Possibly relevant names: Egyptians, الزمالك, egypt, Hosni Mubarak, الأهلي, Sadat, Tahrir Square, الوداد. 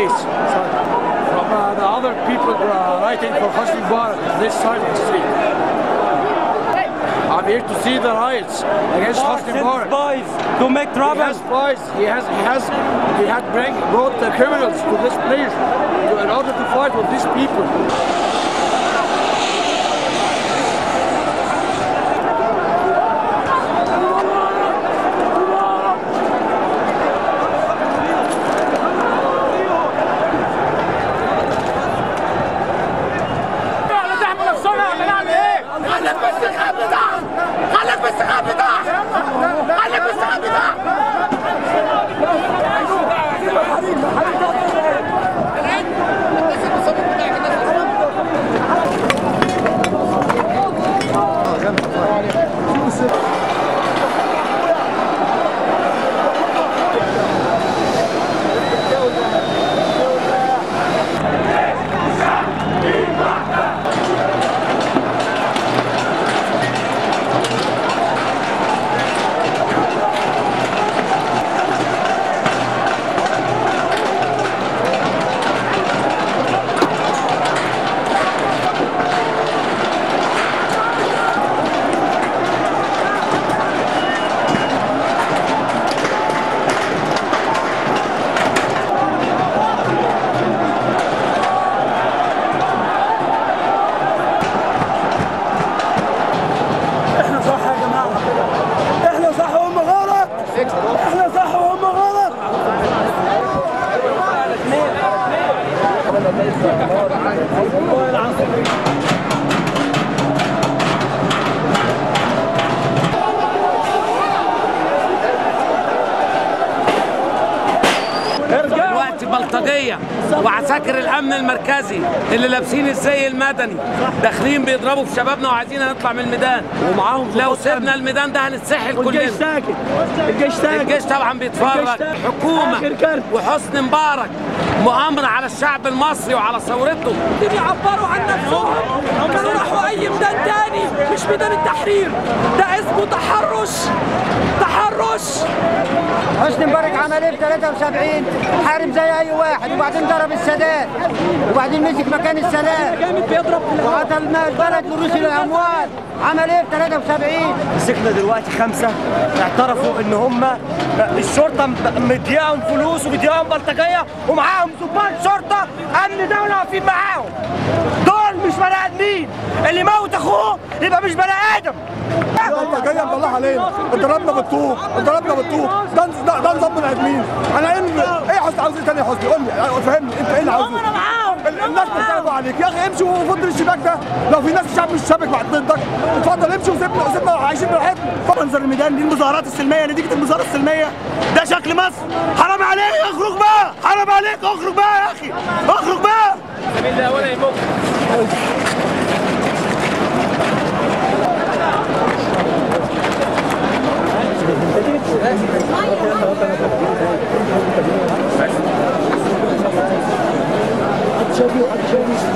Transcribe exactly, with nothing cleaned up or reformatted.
Face. So, from uh, the other people uh, writing for Hosni Mubarak this side of the street. I'm here to see the riots against Hosni Mubarak. Boys to make trouble. He has boys. He has he has he had bring, brought the criminals to this place to, in order to fight with these people. بلطجيه وعساكر الامن المركزي اللي لابسين الزي المدني داخلين بيضربوا في شبابنا وعايزين نطلع من الميدان ومعاهم لو سيبنا الميدان ده هنتسحل كلنا. الجيش ساكت، الجيش ساكت، الجيش طبعا بيتفرج. الحكومه وحسني مبارك مؤامره على الشعب المصري وعلى ثورته. بيعبروا عن نفسهم كانوا راحوا اي ميدان تاني مش ميدان التحرير، ده اسمه تحرش تحرش. حسني مبارك عمل ايه في ثلاثة وسبعين؟ حارب زي اي واحد، وبعدين ضرب السادات، وبعدين مسك مكان السادات، وقتل البلد وروس الاموال. عمل ايه في ثلاثة وسبعين؟ مسكنا دلوقتي خمسه اعترفوا ان هم الشرطه مدياهم فلوس ومدياهم بلطجيه ومعاهم ضباط شرطه امن دوله واقفين معاهم. دول مش بني ادمين، اللي موت اخوه يبقى مش بني ادم. البلطجيه مطلعه علينا، اضربنا بالطوب، اضربنا بالطوب، ده ده نظام بني ادمين. انا ايه ايه عاوز ايه تاني يا حسني؟ قول لي فهمني انت ايه اللي عاوزه؟ الناس بتساعد عليك يا اخي امشي وفض الشباك ده، لو في ناس الشعب مش شابك بعد ضدك اتفضل امشي وسيبنا وسيبنا عايشين براحتنا. منظر الميدان دي المظاهرات السلميه، نتيجه المظاهرات السلميه ده شكل مصر. حرام عليك اخرج بقى، حرام عليك اخرج بقى يا اخي، اخرج بقى. السبيل ده ولا يهمك. I'll show you, I'll show you.